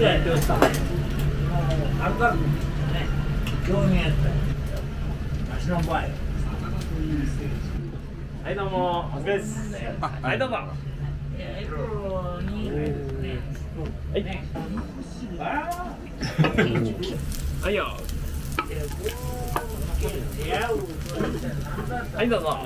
ぐらいやってました。もうあるかくね、狂言やった。私の場合。はいどうも、お疲れです。はいどうも。エプロンに。はい。はいよ。はいどうぞ。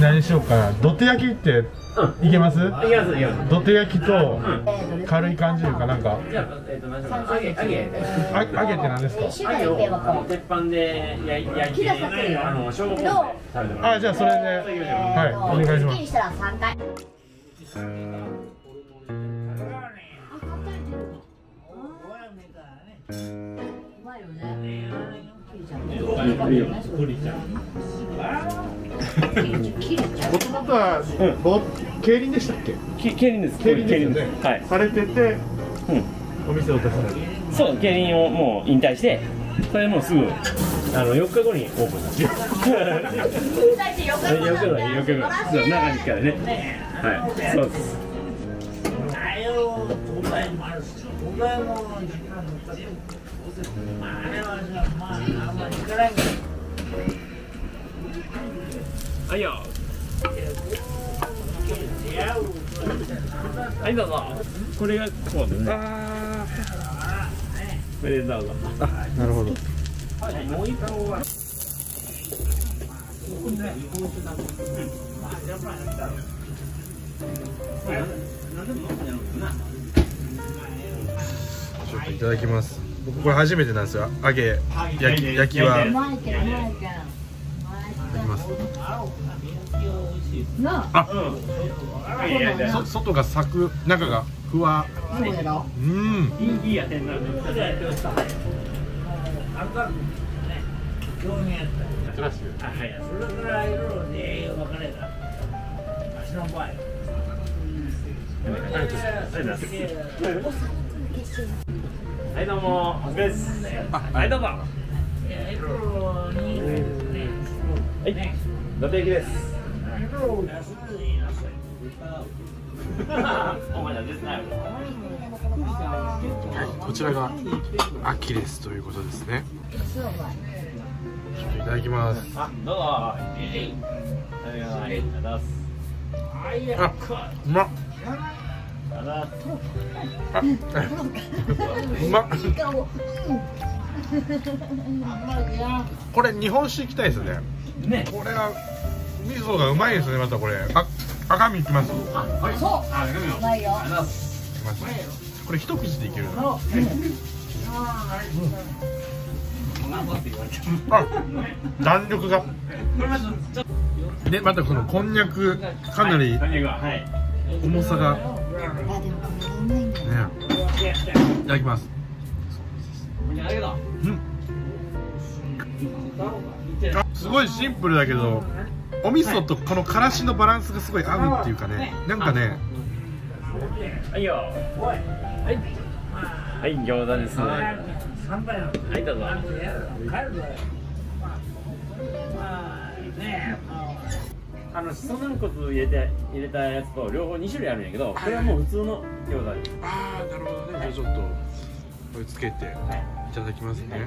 何しようかな。土手焼きっていけます？土手焼きと軽い感じというかなんか。揚げって何ですか？鉄板で焼いて、消防で。あ、じゃあそれで、はい、お願いします。もともとは競輪でしたっけ？競輪です。競輪ですよね。はい。されてて、お店を出されて。そう、競輪をもう引退して、それもうすぐ4日後にオープンした。4日後。そう、中に来からね。はい。そうです。はいよ。はいどうぞ。これがこうですね。ああ。これでどうぞ。あ、なるほど。もう一個は。ちょっといただきます。僕これ初めてなんですよ。揚げ焼きは。いきます。あ、外がサク、中がふわ。うん。いいやてんな。はいどうも、お疲れです。はいどうも。はい、土手焼きです。こちらがアキレスということですね。ちょっといただきます。あ、どうぞ。あ、うまっ。うまっ。これ日本酒いきたいですね。ね、これは味噌がうまいですね。またこれ、あ、赤身いきます。あ、そう。うまいよ。これ一口でいけるの。あ、弾力が。で、またこのこんにゃく、かなり重さが。ね、いただきます。すごいシンプルだけど、お味噌とこのからしのバランスがすごい合うっていうかね、なんかね。はいよ。はい。はい、餃子ですね。3杯なんです。入ったぞ。帰るぞ。まあねえ、しそ軟骨入れたやつと両方2種類あるんやけど、これはもう普通の餃子です。ああ、なるほどね。じゃあちょっとこれつけていただきますね。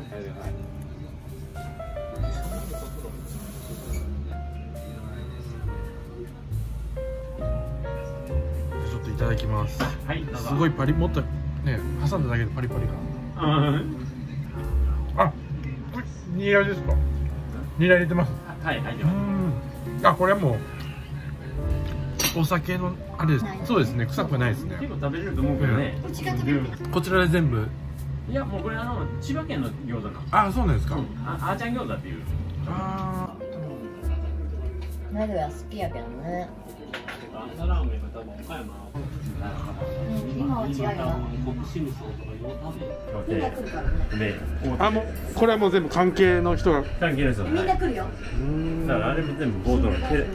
いただきます。はい、すごいパリ、もっとね、挟んだだけでパリパリ感。あ、これニラですか。ニラ入れてます。はい、入ってます。あ、これはもうお酒のあれです。そうですね、臭くないですね。結構食べれると思うけどね。こちらで全部。いや、もうこれ千葉県の餃子なの。あ、そうなんですか。あーちゃん餃子っていう。ああ。なるは好きやけどね。あ、もうこれはもう全部関係の人が。関係の人。みんな来るよ。だからあれも全部ボードのテラです。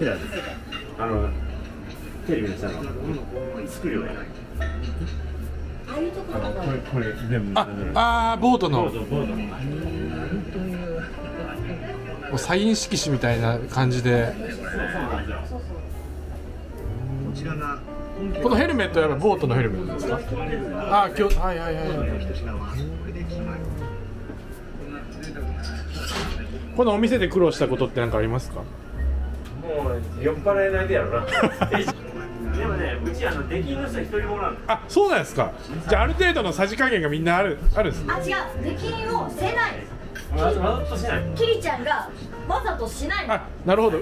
テレビの下の作りをやる。ああいうところだから。これ全部。ああ、ボードの。サイン色紙みたいな感じで。このヘルメットはやっぱボートのヘルメットですか。ああ、今日、はいはいはい。このお店で苦労したことって何かありますか。もう酔っ払えないでやろな。でもね、うち出禁の人一人もなん。あ、そうなんですか。じゃあある程度のさじ加減がみんなあるんですね。あ、違う、出禁をせない。キリちゃんがわざとしない。あ、なるほど。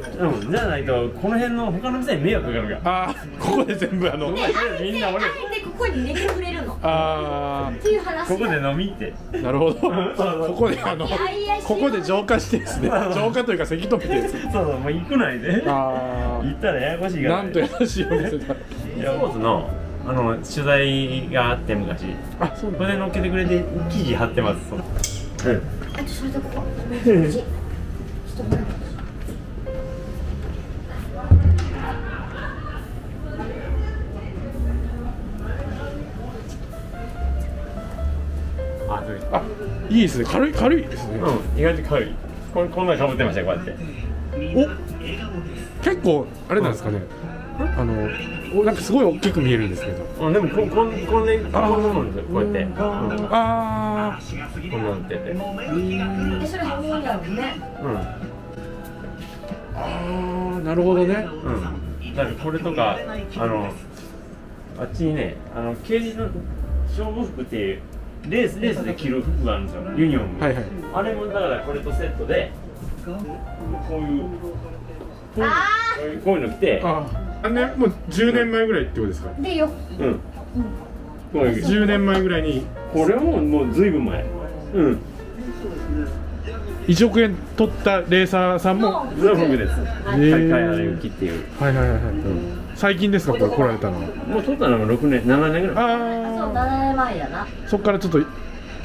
じゃないとこの辺の他の店に迷惑かかるから。あ、ここで全部みんな俺。あえてここに寝てくれるの。ああ。っていう話。ここで飲みって。なるほど。ここでここで浄化してですね。浄化というか咳止めて。そうそう、もう行くないで。ああ。行ったらややこしいから。なんと優しいお店だ。スポーツの。取材があって昔。あ、そう。これ乗っけてくれて記事貼ってます。あとそれとここ。あ、いいですね。軽いですね。意外と軽い。こんなにかぶってましたよ、こうやって。お、結構あれなんですかね。なんかすごい大きく見えるんですけど。でもこんななんですよ、こうやって。ああ。こんなんてて。それ本物だもんね。ああ、なるほどね。だからこれとかあっちにね、刑事の勝負服っていうレースで着る服があるんですよ、ユニフォーム。はいはい。あれもだからこれとセットでこういうの着て。もう10年前ぐらいってことですか。でよ。10年前ぐらいに。これはもうずいぶん前。1億円取ったレーサーさんも。僕です。最近ですか、これ来られたの。もう取ったのが6年、7年ぐらい。ああ。そう、7年前やな。そこからちょっと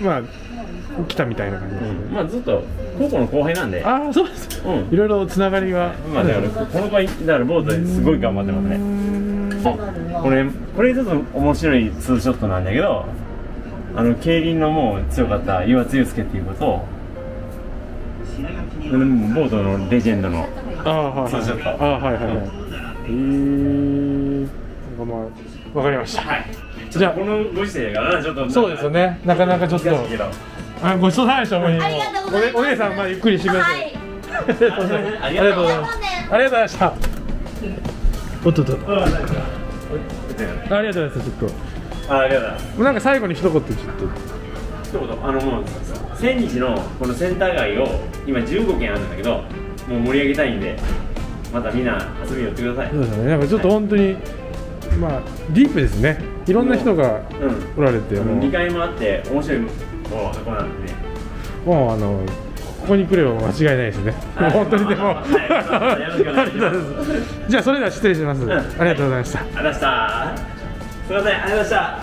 まあ来たみたいな感じですね。まあずっと高校の後輩なんで。ああ、そうです。いろいろつながりが。まあだからこの場合だからボートですごい頑張ってますね。これちょっと面白いツーショットなんだけど、競輪のもう強かった岩津祐介っていうことを、ボートのレジェンドのツーショット。ああ、はいはいはい。わかりました。じゃあこのご時世がちょっとそうですよね。なかなかちょっと。ごちそうさまでした。お姉さん、まあゆっくりしてください。ありがとうございます。ありがとうございました。おっとっと。ありがとうございます。ちょっと。ありがとうございます。なんか最後に一言ちょっと。一言もう千日のこのセンター街を今15件あるんだけど、もう盛り上げたいんで、またみんな遊びに寄ってください。そうですね。なんかちょっと本当にまあディープですね。いろんな人がおられて、2回もあって面白い。もうここに来れば間違いないですね。本当にでも。じゃあそれでは失礼します。ありがとうございました。ありがとうございました。すみません、ありがとうございました。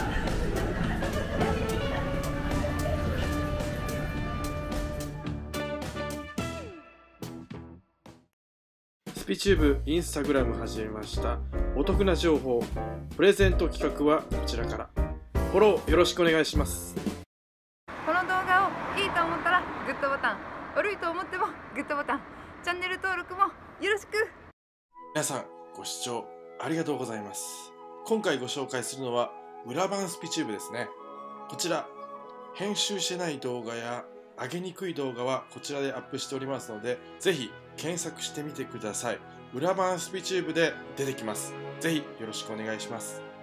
スピチューブインスタグラム始めました。お得な情報、プレゼント企画はこちらから。フォローよろしくお願いします。この動画をいいと思ったらグッドボタン、悪いと思ってもグッドボタン、チャンネル登録もよろしく。皆さんご視聴ありがとうございます。今回ご紹介するのは村版スピチューブですね。こちら編集してない動画や上げにくい動画はこちらでアップしておりますので、ぜひ検索してみてください。裏版スピチューブで出てきます。ぜひよろしくお願いします。